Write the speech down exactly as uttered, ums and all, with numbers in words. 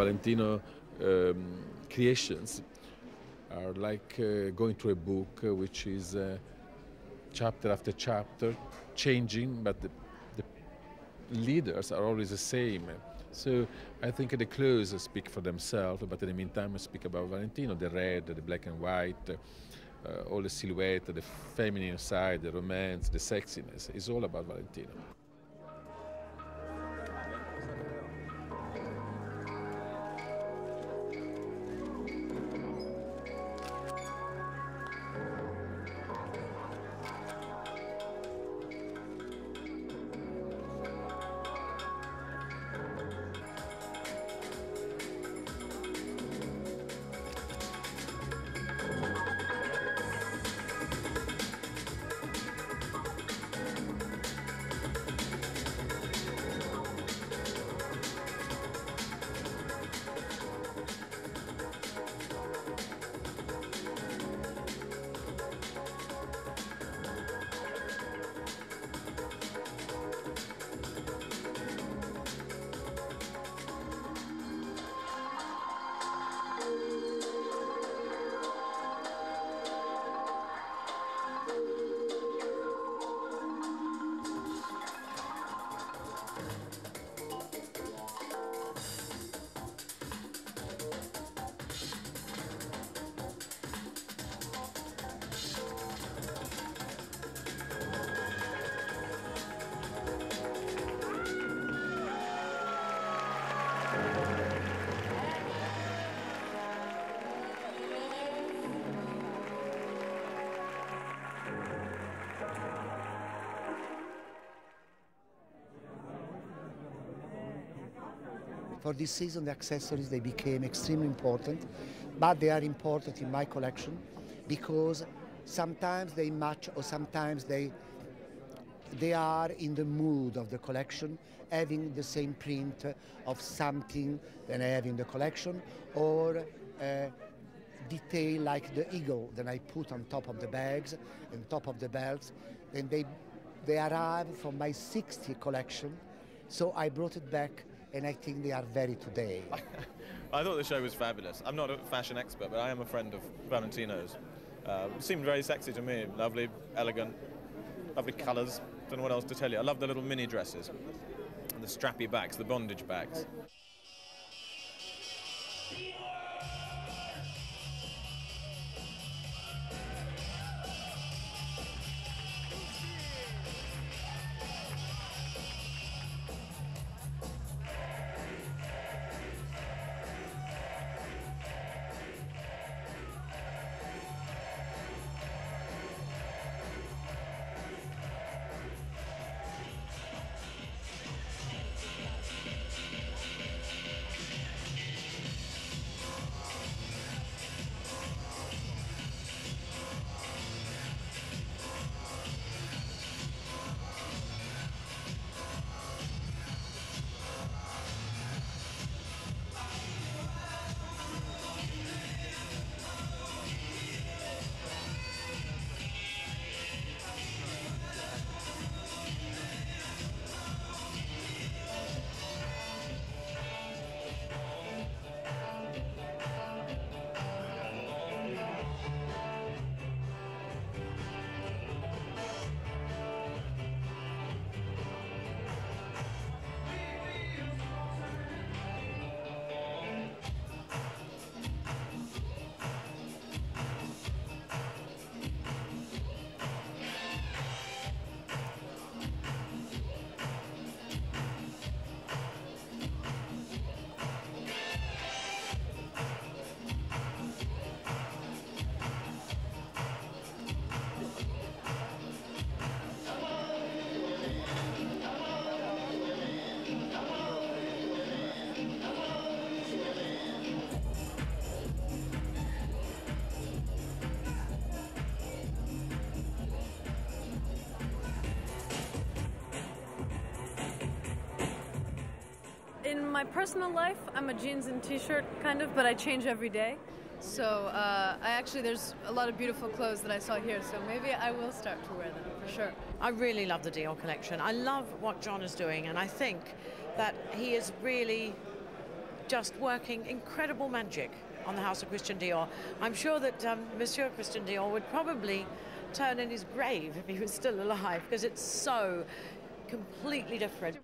Valentino um, creations are like uh, going through a book uh, which is uh, chapter after chapter changing, but the, the leaders are always the same. So I think the clothes speak for themselves, but in the meantime I speak about Valentino, the red, the black and white, uh, all the silhouette, the feminine side, the romance, the sexiness. It's all about Valentino. For this season, the accessories, they became extremely important, but they are important in my collection because sometimes they match or sometimes they, they are in the mood of the collection, having the same print of something that I have in the collection, or a detail like the eagle that I put on top of the bags and top of the belts. And they, they arrived from my sixtieth collection, so I brought it back, and I think they are very today. I thought the show was fabulous. I'm not a fashion expert, but I am a friend of Valentino's. Uh, seemed very sexy to me, lovely, elegant, lovely colours. Don't know what else to tell you. I love the little mini dresses, and the strappy bags, the bondage bags. In my personal life, I'm a jeans and t-shirt kind of, but I change every day. So uh, I actually, there's a lot of beautiful clothes that I saw here, so maybe I will start to wear them, for sure. I really love the Dior collection. I love what John is doing, and I think that he is really just working incredible magic on the house of Christian Dior. I'm sure that um, Monsieur Christian Dior would probably turn in his grave if he was still alive, because it's so completely different.